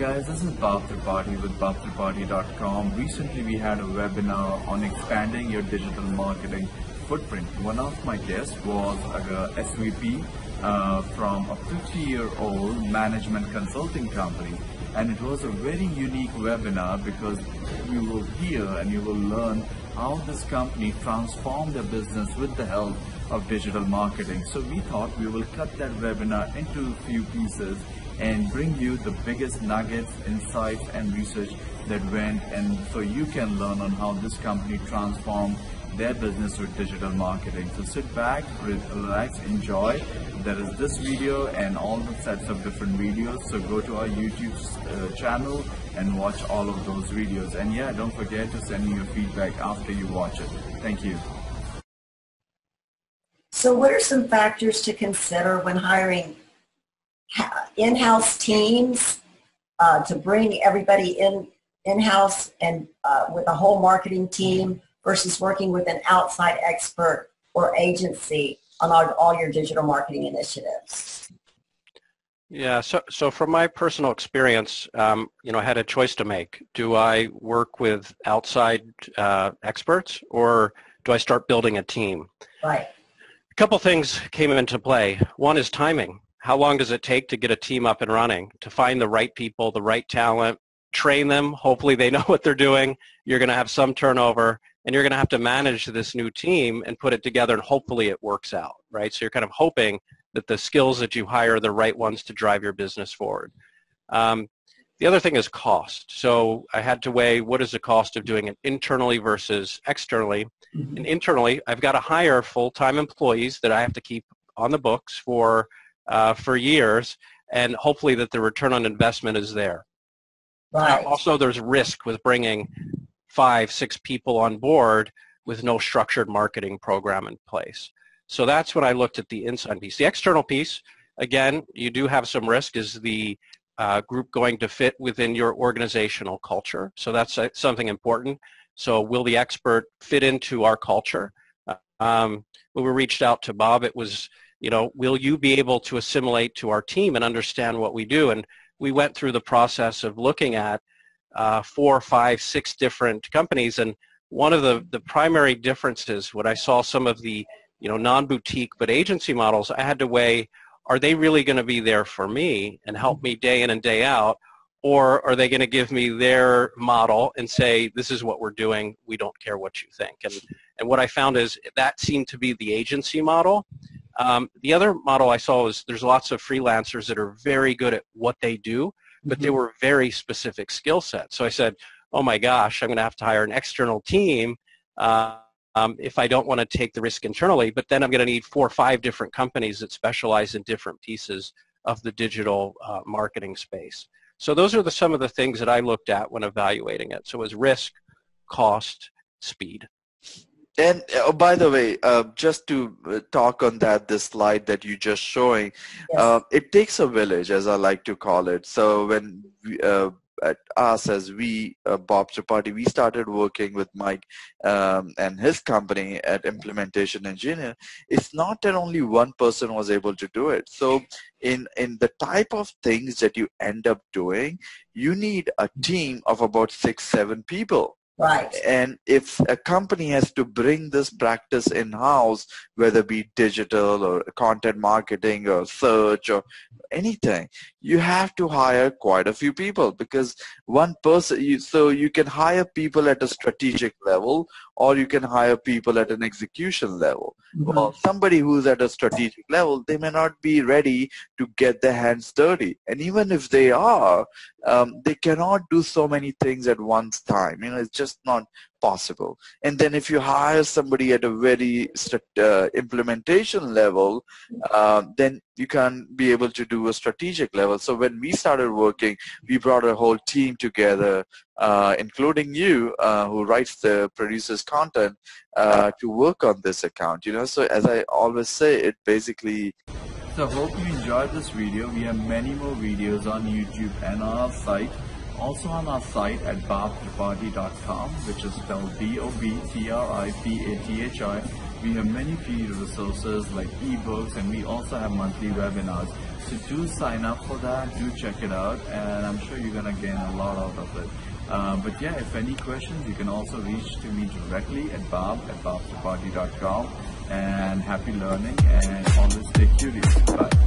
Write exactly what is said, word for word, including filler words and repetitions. guys, this is Bob Tripathi with Bob Tripathi dot com. Recently we had a webinar on expanding your digital marketing footprint. One of my guests was a S V P uh, from a fifty year old management consulting company, and it was a very unique webinar because you will hear and you will learn how this company transformed their business with the help of digital marketing. So we thought we will cut that webinar into a few pieces and bring you the biggest nuggets, insights and research that went, and so you can learn on how this company transformed their business with digital marketing. So sit back, relax, enjoy. There is this video and all the sets of different videos, so go to our YouTube uh, channel and watch all of those videos. And yeah, don't forget to send me your feedback after you watch it. Thank you. So what are some factors to consider when hiring in-house teams uh, to bring everybody in in-house and uh, with a whole marketing team versus working with an outside expert or agency on all, all your digital marketing initiatives? Yeah, so, so from my personal experience, um, you know, I had a choice to make. Do I work with outside uh, experts, or do I start building a team? Right. A couple things came into play. One is timing. How long does it take to get a team up and running, to find the right people, the right talent, train them? Hopefully they know what they're doing. You're going to have some turnover, and you're going to have to manage this new team and put it together, and hopefully it works out, right? So you're kind of hoping that the skills that you hire are the right ones to drive your business forward. Um, the other thing is cost. So I had to weigh, what is the cost of doing it internally versus externally? Mm-hmm. And internally, I've got to hire full-time employees that I have to keep on the books for Uh, for years, and hopefully that the return on investment is there. Right. Uh, also, there's risk with bringing five, six people on board with no structured marketing program in place. So that's when I looked at the inside piece. The external piece, again, you do have some risk. Is the uh, group going to fit within your organizational culture? So that's uh, something important. So will the expert fit into our culture? Uh, um, when we reached out to Bob, it was, you know, will you be able to assimilate to our team and understand what we do? And we went through the process of looking at uh, four, five, six different companies. And one of the, the primary differences, when I saw some of the, you know, non-boutique but agency models, I had to weigh, are they really going to be there for me and help me day in and day out? Or are they going to give me their model and say, this is what we're doing, we don't care what you think? And, and what I found is that seemed to be the agency model. Um, the other model I saw is there's lots of freelancers that are very good at what they do, but mm-hmm. they were very specific skill sets. So I said, oh my gosh, I'm going to have to hire an external team uh, um, if I don't want to take the risk internally, but then I'm going to need four or five different companies that specialize in different pieces of the digital uh, marketing space. So those are the, some of the things that I looked at when evaluating it. So it was risk, cost, speed. And oh, by the way, uh, just to talk on that, this slide that you just showing, yes. uh, it takes a village, as I like to call it. So when we, uh, at us, as we, uh, Bob Tripathi, we started working with Mike um, and his company at Implementation Engineer, it's not that only one person was able to do it. So in, in the type of things that you end up doing, you need a team of about six, seven people. Right. And if a company has to bring this practice in-house, whether it be digital or content marketing or search or anything, you have to hire quite a few people, because one person, you, so you can hire people at a strategic level, or you can hire people at an execution level. Mm-hmm. Well, somebody who's at a strategic level, they may not be ready to get their hands dirty. And even if they are, um, they cannot do so many things at one time. You know, it's just not possible. And then if you hire somebody at a very uh, implementation level, uh, then you can't be able to do a strategic level. So when we started working, we brought a whole team together, uh, including you, uh, who writes the produces content, uh, to work on this account. You know, so as I always say, it basically. So hope you enjoyed this video. We have many more videos on YouTube and on our site. Also on our site at Bob Tripathi dot com, which is spelled B O B T R I P A T H I We have many free resources like ebooks, and we also have monthly webinars. So do sign up for that, do check it out, and I'm sure you're going to gain a lot out of it. Uh, but yeah, if any questions, you can also reach to me directly at bob at bob tripathi dot com. And happy learning, and always stay curious. Bye.